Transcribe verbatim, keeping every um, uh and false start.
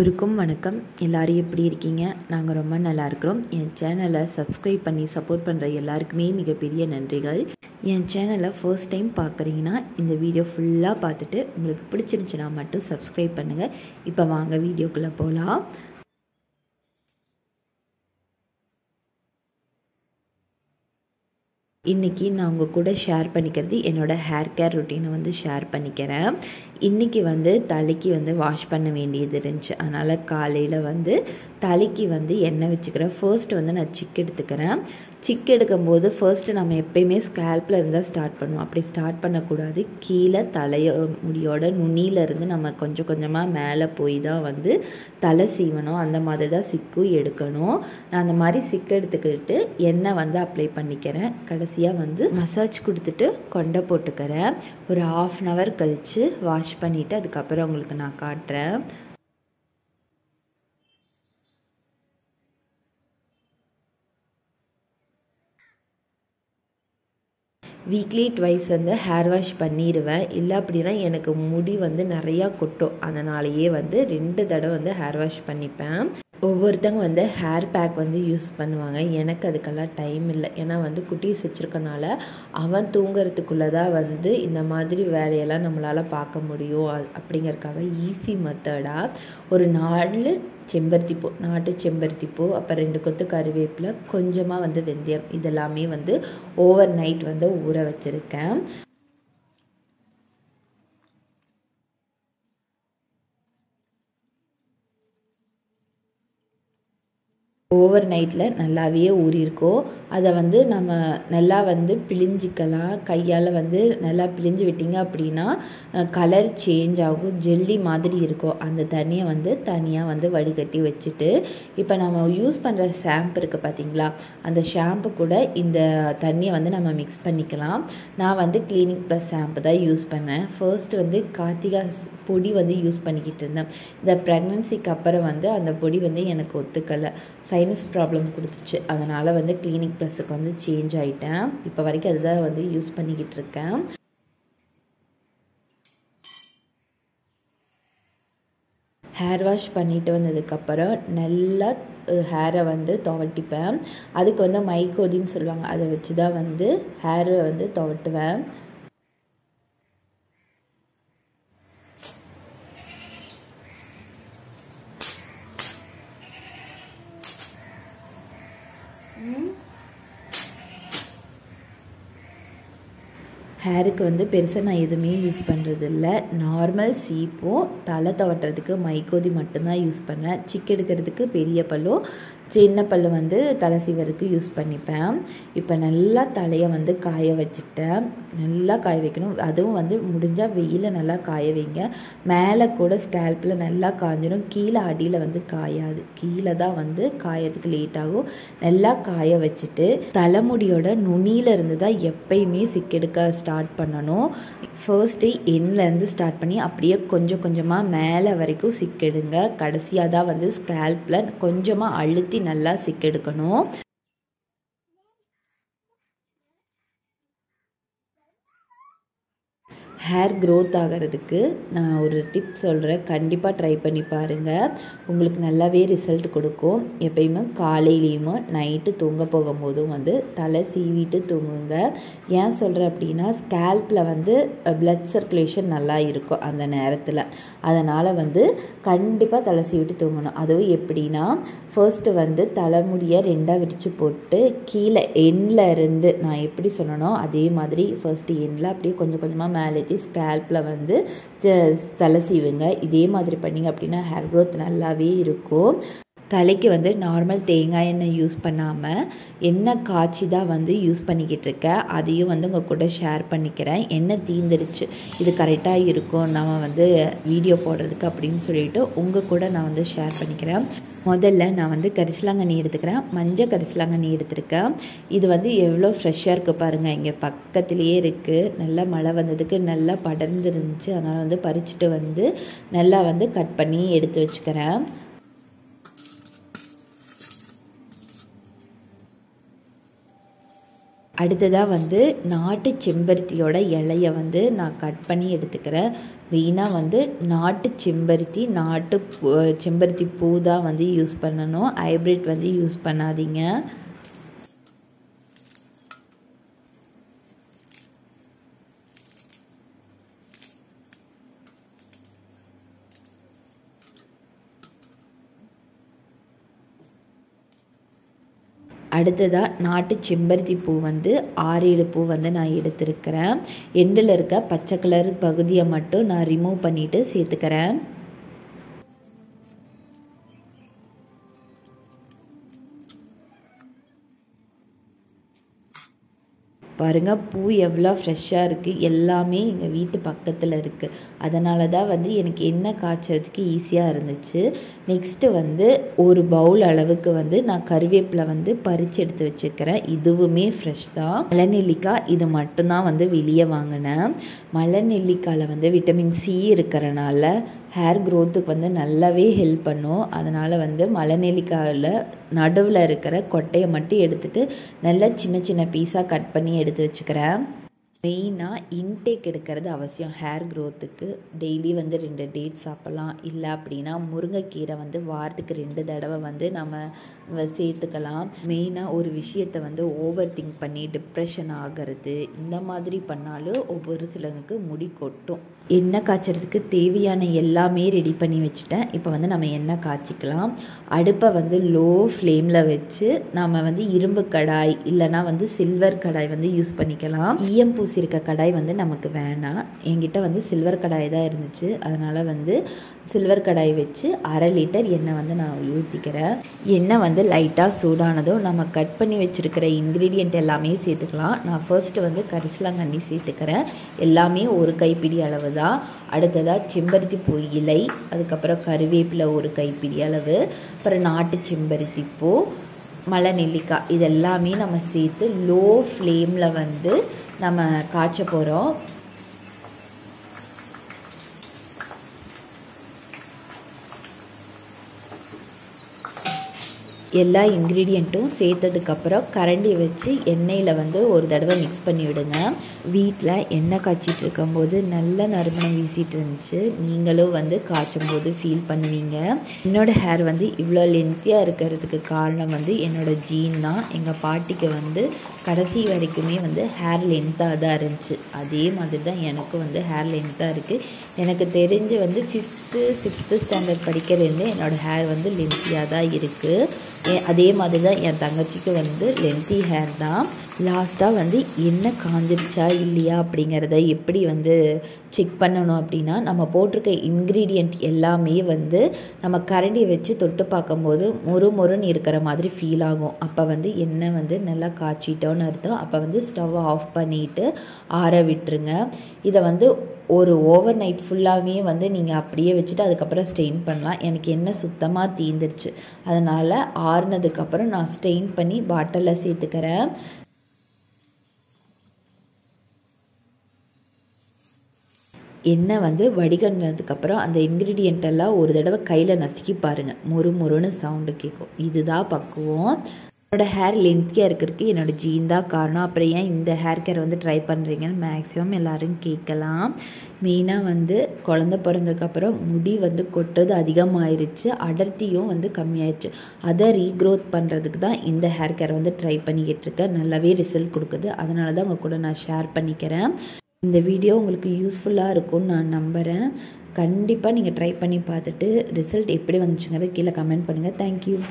எல்லோருக்கும் வணக்கம். எல்லாரும் எப்படி இருக்கீங்க? நாங்கள் ரொம்ப நல்லா இருக்கிறோம். என் சேனலை சப்ஸ்கிரைப் பண்ணி சப்போர்ட் பண்ணுற எல்லாருக்குமே மிகப்பெரிய நன்றிகள். என் சேனலை ஃபர்ஸ்ட் டைம் பார்க்குறீங்கன்னா இந்த வீடியோ ஃபுல்லாக பார்த்துட்டு உங்களுக்கு பிடிச்சிருந்துச்சுன்னா மட்டும் சப்ஸ்கிரைப் பண்ணுங்கள். இப்போ வாங்க வீடியோக்குள்ளே போகலாம். இன்றைக்கி நான் உங்கள் கூட ஷேர் பண்ணிக்கிறது என்னோடய ஹேர் கேர் ரொட்டீனை வந்து ஷேர் பண்ணிக்கிறேன். இன்றைக்கி வந்து தலைக்கு வந்து வாஷ் பண்ண வேண்டியது இருந்துச்சு. அதனால் காலையில் வந்து தலைக்கு வந்து எண்ணெய் வச்சுக்கிறேன். ஃபர்ஸ்ட் வந்து நான் சிக்கு எடுத்துக்கிறேன். சிக்கு எடுக்கும்போது ஃபர்ஸ்ட்டு நம்ம எப்போயுமே ஸ்கேல்பில் இருந்தால் ஸ்டார்ட் பண்ணுவோம். அப்படி ஸ்டார்ட் பண்ணக்கூடாது. கீழே தலைய முடியோட நுனியிலேருந்து நம்ம கொஞ்சம் கொஞ்சமாக மேலே போய் தான் வந்து தலை சீவணும். அந்த மாதிரி தான் சிக்கு எடுக்கணும். நான் அந்த மாதிரி சிக்கு எடுத்துக்கிட்டு எண்ணெய் வந்து அப்ளை பண்ணிக்கிறேன். கடைசியாக வந்து மசாஜ் கொடுத்துட்டு கொண்டை போட்டுக்கிறேன். ஒரு ஹாஃப் அன் ஹவர் கழித்து வாஷ் பண்ணிவிட்டு அதுக்கப்புறம் உங்களுக்கு நான் காட்டுறேன். வீக்லி ட்வைஸ் வந்து ஹேர் வாஷ் பண்ணிடுவேன். இல்லை அப்படின்னா எனக்கு முடி வந்து நிறையா கொட்டும். அதனாலேயே வந்து ரெண்டு தடவை வந்து ஹேர் வாஷ் பண்ணிப்பேன். ஒவ்வொருத்தங்க வந்து ஹேர் பேக் வந்து யூஸ் பண்ணுவாங்க. எனக்கு அதுக்கெல்லாம் டைம் இல்லை. ஏன்னா வந்து குட்டீஸ் வச்சுருக்கனால அவன் தூங்கிறதுக்குள்ளே தான் வந்து இந்த மாதிரி வேலையெல்லாம் நம்மளால் பார்க்க முடியும். அப்படிங்கிறதுக்காக ஈஸி மெத்தடாக ஒரு நாலு செம்பருத்தி பூ, நாட்டு செம்பருத்தி பூ, அப்போ ரெண்டு கொத்து கருவேப்பிலை, கொஞ்சமாக வந்து வெந்தயம், இதெல்லாமே வந்து ஓவர் நைட் வந்து ஊற வச்சுருக்கேன். ஓவர் நைட்டில் நல்லாவே ஊறியிருக்கோம். அதை வந்து நம்ம நல்லா வந்து பிழிஞ்சிக்கலாம். கையால் வந்து நல்லா பிழிஞ்சு விட்டிங்க அப்படின்னா கலர் சேஞ்ச் ஆகும். ஜெல்லி மாதிரி இருக்கும். அந்த தண்ணியை வந்து தனியாக வந்து வடிகட்டி வச்சுட்டு இப்போ நம்ம யூஸ் பண்ணுற ஷாம்பு இருக்குது பார்த்திங்களா, அந்த ஷாம்பு கூட இந்த தண்ணியை வந்து நம்ம மிக்ஸ் பண்ணிக்கலாம். நான் வந்து கிளீனிக் ப்ளஸ் ஷாம்பு தான் யூஸ் பண்ணேன். ஃபர்ஸ்ட் வந்து கார்த்திகா பொடி வந்து யூஸ் பண்ணிக்கிட்டு இருந்தேன். இந்த ப்ரெக்னன்சிக்கு அப்புறம் வந்து அந்த பொடி வந்து எனக்கு ஒத்துக்கலை, சைனஸ் ப்ராப்ளம் கொடுத்துச்சு. அதனால் வந்து கிளினிக் ப்ளஸுக்கு வந்து சேஞ்ச் ஆகிட்டேன். இப்போ வரைக்கும் அதுதான் வந்து யூஸ் பண்ணிக்கிட்டு இருக்கேன். ஹேர் வாஷ் பண்ணிட்டு வந்ததுக்கப்புறம் நல்லா ஹேரை வந்து துவட்டிப்பேன். அதுக்கு வந்து மைக்கோதின்னு சொல்லுவாங்க, அதை வச்சு தான் வந்து ஹேரை வந்து துவட்டுவேன். ஹேருக்கு வந்து பெருசாக நான் எதுவுமே யூஸ் பண்ணுறதில்ல. நார்மல் சீப்பும் தலை துவட்டுறதுக்கு மைக்கோதி மட்டும்தான் யூஸ் பண்ணேன். சிக்கு எடுக்கிறதுக்கு பெரிய பல்லோ சின்ன பல்லு வந்து தலை சீவருக்கு யூஸ் பண்ணிப்பேன். இப்போ நல்லா தலையை வந்து காய வச்சுட்டேன். நல்லா காய வைக்கணும். அதுவும் வந்து முடிஞ்சால் வெயிலில் நல்லா காய வைங்க. மேலே கூட ஸ்கேல்பில் நல்லா காஞ்சிடும். கீழே அடியில் வந்து காயாது. கீழே தான் வந்து காயறதுக்கு லேட் ஆகும். நல்லா காய வச்சுட்டு தலைமுடியோட நுனியிலேருந்து தான் எப்பயுமே சிக்கெடுக்க ஸ்டார்ட் பண்ணணும். ஃபர்ஸ்ட்டு எண்ணிலேருந்து ஸ்டார்ட் பண்ணி அப்படியே கொஞ்சம் கொஞ்சமாக மேலே வரைக்கும் சிக்கெடுங்க. கடைசியாக தான் வந்து ஸ்கேல்பில் கொஞ்சமாக அழுத்தி நல்லா சிக்கெடுக்கணும். ஹேர் க்ரோத் ஆகிறதுக்கு நான் ஒரு டிப் சொல்கிறேன். கண்டிப்பாக ட்ரை பண்ணி பாருங்கள். உங்களுக்கு நல்லாவே ரிசல்ட் கொடுக்கும். எப்பயுமே காலையிலையுமே நைட்டு தூங்க போகும்போதும் வந்து தலை சீவிட்டு தூங்குங்க. ஏன் சொல்கிறேன் அப்படின்னா ஸ்கேல்பில் வந்து பிளட் சர்க்குலேஷன் நல்லா இருக்கும் அந்த நேரத்தில். அதனால் வந்து கண்டிப்பாக தலை சீவிட்டு தூங்கணும். அதுவும் எப்படின்னா ஃபர்ஸ்ட்டு வந்து தலைமுடியை ரெண்டாக விரித்து போட்டு கீழே எண்ணில் இருந்து நான் எப்படி சொன்னனோ அதே மாதிரி ஃபர்ஸ்ட்டு எண்ணில் அப்படியே கொஞ்சம் கொஞ்சமாக மேலே ஸ்கேல்பில் வந்து தலை சீவுங்க. இதே மாதிரி பண்ணிங்க அப்படின்னா ஹேர் க்ரோத் நல்லாவே இருக்கும். தலைக்கு வந்து நார்மல் தேங்காய் எண்ணெய் யூஸ் பண்ணாமல் எண்ணெய் காய்ச்சி தான் வந்து யூஸ் பண்ணிக்கிட்டு இருக்கேன். அதையும் வந்து உங்கள் கூட ஷேர் பண்ணிக்கிறேன். எண்ணெய் தீந்துருச்சு, இது கரெக்டாக இருக்கும் நம்ம வந்து வீடியோ போடுறதுக்கு அப்படின்னு சொல்லிட்டு உங்கள் கூட நான் வந்து ஷேர் பண்ணிக்கிறேன். முதல்ல நான் வந்து கரிசலாங்கண்ணி எடுத்துக்கிறேன். மஞ்சள் கரிசலாங்கண்ணி எடுத்துருக்கேன். இது வந்து எவ்வளோ ஃப்ரெஷ்ஷாக இருக்குது பாருங்கள். இங்கே பக்கத்துலேயே இருக்குது. நல்லா மழை வந்ததுக்கு நல்லா படர்ந்துருந்துச்சு. அதனால் வந்து பறிச்சுட்டு வந்து நல்லா வந்து கட் பண்ணி எடுத்து வச்சுக்கிறேன். அடுத்ததாக வந்து நாட்டு செம்பருத்தியோட இலையை வந்து நான் கட் பண்ணி எடுத்துக்கிறேன். மெயினாக வந்து நாட்டு செம்பருத்தி நாட்டு செம்பருத்தி பூ தான் வந்து யூஸ் பண்ணணும், ஹைப்ரிட் வந்து யூஸ் பண்ணாதீங்க. அடுத்ததாக நாட்டு செம்பருத்தி பூ வந்து ஆறு ஏழு பூ வந்து நான் எடுத்துருக்கிறேன். எண்டில் இருக்க பச்சை கலர் பகுதியை மட்டும் நான் ரிமூவ் பண்ணிவிட்டு சேர்த்துக்கிறேன். பாருங்கள், பூ எவ்வளோ ஃப்ரெஷ்ஷாக இருக்குது. எல்லாமே எங்கள் வீட்டு பக்கத்தில் இருக்குது, அதனால தான் வந்து எனக்கு என்ன காய்ச்சறதுக்கு ஈஸியாக இருந்துச்சு. நெக்ஸ்ட்டு வந்து ஒரு பவுல் அளவுக்கு வந்து நான் கருவேப்பிலை வந்து பறித்து எடுத்து வச்சுக்கிறேன். இதுவுமே ஃப்ரெஷ் தான். மலை நெல்லிக்காய் இது மட்டும்தான் வந்து வெளியே வாங்கினேன். மலை நெல்லிக்காயில் வந்து விட்டமின் சி இருக்கிறனால ஹேர் க்ரோத்துக்கு வந்து நல்லாவே ஹெல்ப் பண்ணும். அதனால் வந்து மலை நெல்லிக்காயில் நடுவில் இருக்கிற கொட்டையை மட்டும் எடுத்துகிட்டு நல்லா சின்ன சின்ன பீஸாக கட் பண்ணி எடுத்து வச்சுக்கிறேன். மெயினாக இன்டேக் எடுக்கிறது அவசியம். ஹேர் க்ரோத்துக்கு டெய்லி வந்து ரெண்டு டேட் சாப்பிட்லாம், இல்லை அப்படின்னா முருங்கைக்கீரை வந்து வாரத்துக்கு ரெண்டு தடவை வந்து நம்ம சேர்த்துக்கலாம். மெயினாக ஒரு விஷயத்தை வந்து ஓவர் திங்க் பண்ணி டிப்ரெஷன் ஆகிறது இந்த மாதிரி பண்ணாலும் ஒவ்வொரு சிலருக்கு முடி கொட்டும். எண்ணெய் காய்ச்சறதுக்கு தேவையான எல்லாமே ரெடி பண்ணி வச்சுட்டேன். இப்போ வந்து நம்ம எண்ணெய் காய்ச்சிக்கலாம். அடுப்பை வந்து லோ ஃப்ளேமில் வச்சு நம்ம வந்து இரும்பு கடாய் இல்லைனா வந்து சில்வர் கடாய் வந்து யூஸ் பண்ணிக்கலாம். ஈயம்பூ இருக்க கடாய் வந்து நமக்கு வேணாம். என்கிட்ட வந்து சில்வர் கடாய் தான் இருந்துச்சு, அதனால் வந்து சில்வர் கடாய் வச்சு அரை லிட்டர் எண்ணெய் வந்து நான் ஊற்றிக்கிறேன். எண்ணெய் வந்து லைட்டாக சூடானதும் நம்ம கட் பண்ணி வச்சுருக்கிற இன்க்ரீடியண்ட் எல்லாமே சேர்த்துக்கலாம். நான் ஃபர்ஸ்ட்டு வந்து கரிசலாங்கண்ணி சேர்த்துக்கிறேன், எல்லாமே ஒரு கைப்பிடி அளவு தான். அடுத்ததாக செம்பருத்தி பூ இலை, அதுக்கப்புறம் கருவேப்பிலை ஒரு கைப்பிடி அளவு, அப்புறம் நாட்டு செம்பருத்தி பூ, மலை நெல்லிக்காய், இதெல்லாமே நம்ம சேர்த்து லோ ஃப்ளேமில் வந்து நம்ம காய்ச்ச போகிறோம். எல்லா இன்க்ரீடியண்ட்டும் சேர்த்ததுக்கப்புறம் கரண்டி வச்சு எண்ணெயில் வந்து ஒரு தடவை மிக்ஸ் பண்ணி விடுங்க. வீட்டில் எண்ணெய் காய்ச்சிட்டு இருக்கும்போது நல்ல நறுமணம் வீசிகிட்டு இருந்துச்சு. நீங்களும் வந்து காய்ச்சும் போது ஃபீல் பண்ணுவீங்க. என்னோடய ஹேர் வந்து இவ்வளோ லென்த்தியாக இருக்கிறதுக்கு காரணம் வந்து என்னோடய ஜீன் தான். எங்கள் பாட்டிக்கு வந்து கடைசி வரைக்குமே வந்து ஹேர் லென்த்தாக தான் இருந்துச்சு, அதே மாதிரி தான் எனக்கும் வந்து ஹேர் லென்த்தாக இருக்குது. எனக்கு தெரிஞ்சு வந்து ஃபிஃப்த்து சிக்ஸ்த்து ஸ்டாண்டர்ட் படிக்கிறதுலேருந்து என்னோடய ஹேர் வந்து லென்த்தியாக தான் இருக்குது. அதே மாதிரி தான் என் தங்கச்சிக்கு வந்து லென்த்தி ஹேர் தான். லாஸ்ட்டாக வந்து என்ன காஞ்சிருச்சா இல்லையா அப்படிங்கிறத எப்படி வந்து செக் பண்ணணும் அப்படின்னா, நம்ம போட்டிருக்க இன்க்ரீடியண்ட் எல்லாமே வந்து நம்ம கரண்டி வச்சு தொட்டு பார்க்கும்போது மொறு மொறுன்னு இருக்கிற மாதிரி ஃபீல் ஆகும். அப்போ வந்து எண்ணெய் வந்து நல்லா காய்ச்சிட்டோன்னு அர்த்தம். அப்போ வந்து ஸ்டவ்வை ஆஃப் பண்ணிவிட்டு ஆற விட்டுருங்க. இதை வந்து ஒரு ஓவர் நைட் ஃபுல்லாகவே வந்து நீங்கள் அப்படியே வச்சுட்டு அதுக்கப்புறம் ஸ்ட்ரெயின் பண்ணலாம். எனக்கு எண்ணெய் சுத்தமாக தீந்துருச்சு, அதனால் ஆறுனதுக்கப்புறம் நான் ஸ்ட்ரெயின் பண்ணி பாட்டிலில் சேர்த்துக்கிறேன். எண்ணெய் வந்து வடிகட்டினதுக்கப்புறம் அந்த இன்க்ரீடியண்ட்டெல்லாம் ஒரு தடவை கையில் நசுக்கி பாருங்கள், மொறு மொறுன்னு சவுண்டு கேட்கும். இதுதான் பக்குவம். என்னோடய ஹேர் லென்த்தியாக இருக்கிறதுக்கு என்னோடய ஜீன் தான் காரணம். அப்புறம் ஏன் இந்த ஹேர் கேர் வந்து ட்ரை பண்ணுறீங்கன்னு மேக்ஸிமம் எல்லோரும் கேட்கலாம். மெயினாக வந்து குழந்த பிறந்ததுக்கப்புறம் முடி வந்து கொட்டுறது அதிகமாகிருச்சு, அடர்த்தியும் வந்து கம்மியாயிருச்சு. அதை ரீக்ரோத் பண்ணுறதுக்கு தான் இந்த ஹேர் கேர் வந்து ட்ரை பண்ணிக்கிட்டு இருக்கேன். நல்லாவே ரிசல்ட் கொடுக்குது, அதனால தான் உங்கள் கூட நான் ஷேர் பண்ணிக்கிறேன். இந்த வீடியோ உங்களுக்கு யூஸ்ஃபுல்லாக இருக்கும்னு நான் நம்புகிறேன். கண்டிப்பாக நீங்கள் ட்ரை பண்ணி பார்த்துட்டு ரிசல்ட் எப்படி வந்துச்சுங்கிறத கீழே கமெண்ட் பண்ணுங்கள். தேங்க்யூ.